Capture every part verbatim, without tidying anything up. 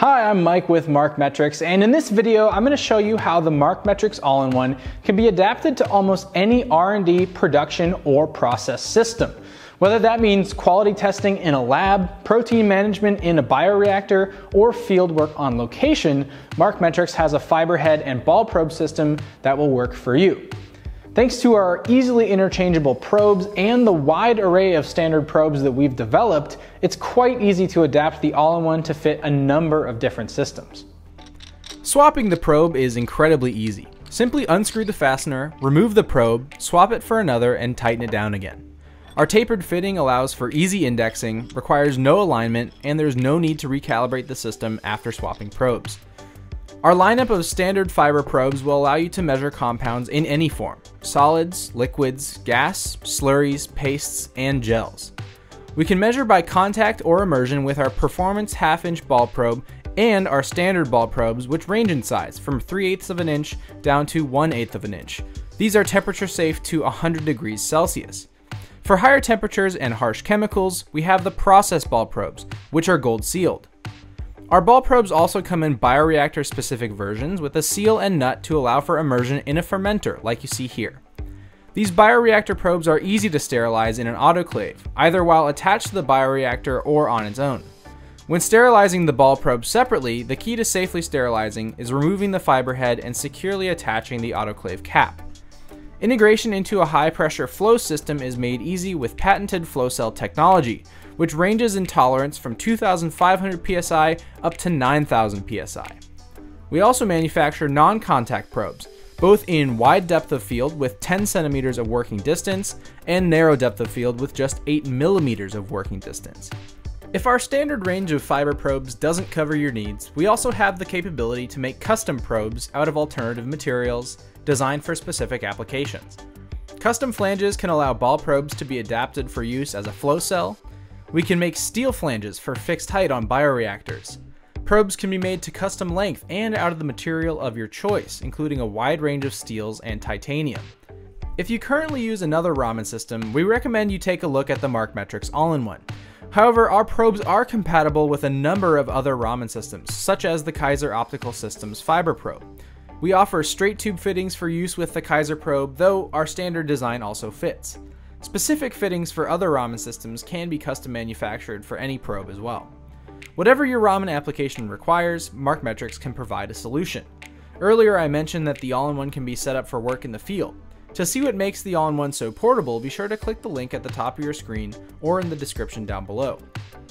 Hi, I'm Mike with MarqMetrix, and in this video I'm going to show you how the MarqMetrix all-in-one can be adapted to almost any R and D, production, or process system. Whether that means quality testing in a lab, protein management in a bioreactor, or field work on location, MarqMetrix has a fiber head and ball probe system that will work for you. Thanks to our easily interchangeable probes and the wide array of standard probes that we've developed, it's quite easy to adapt the all-in-one to fit a number of different systems. Swapping the probe is incredibly easy. Simply unscrew the fastener, remove the probe, swap it for another, and tighten it down again. Our tapered fitting allows for easy indexing, requires no alignment, and there's no need to recalibrate the system after swapping probes. Our lineup of standard fiber probes will allow you to measure compounds in any form: solids, liquids, gas, slurries, pastes, and gels. We can measure by contact or immersion with our performance half-inch ball probe and our standard ball probes, which range in size from three eighths of an inch down to one eighth of an inch. These are temperature safe to one hundred degrees Celsius. For higher temperatures and harsh chemicals, we have the process ball probes, which are gold sealed. Our ball probes also come in bioreactor-specific versions with a seal and nut to allow for immersion in a fermenter, like you see here. These bioreactor probes are easy to sterilize in an autoclave, either while attached to the bioreactor or on its own. When sterilizing the ball probe separately, the key to safely sterilizing is removing the fiber head and securely attaching the autoclave cap. Integration into a high-pressure flow system is made easy with patented flow cell technology, which ranges in tolerance from two thousand five hundred P S I up to nine thousand P S I. We also manufacture non-contact probes, both in wide depth of field with ten centimeters of working distance and narrow depth of field with just eight millimeters of working distance. If our standard range of fiber probes doesn't cover your needs, we also have the capability to make custom probes out of alternative materials, designed for specific applications. Custom flanges can allow ball probes to be adapted for use as a flow cell. We can make steel flanges for fixed height on bioreactors. Probes can be made to custom length and out of the material of your choice, including a wide range of steels and titanium. If you currently use another Raman system, we recommend you take a look at the MarqMetrix all-in-one. However, our probes are compatible with a number of other Raman systems, such as the Kaiser Optical Systems fiber probe. We offer straight tube fittings for use with the Kaiser probe, though our standard design also fits. Specific fittings for other Raman systems can be custom manufactured for any probe as well. Whatever your Raman application requires, MarqMetrix can provide a solution. Earlier I mentioned that the all-in-one can be set up for work in the field. To see what makes the all-in-one so portable, be sure to click the link at the top of your screen or in the description down below.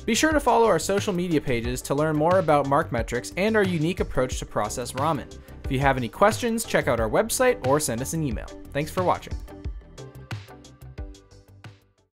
Be sure to follow our social media pages to learn more about MarqMetrix and our unique approach to process Raman. If you have any questions, check out our website or send us an email. Thanks for watching.